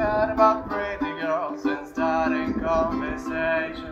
about pretty girls and starting conversation.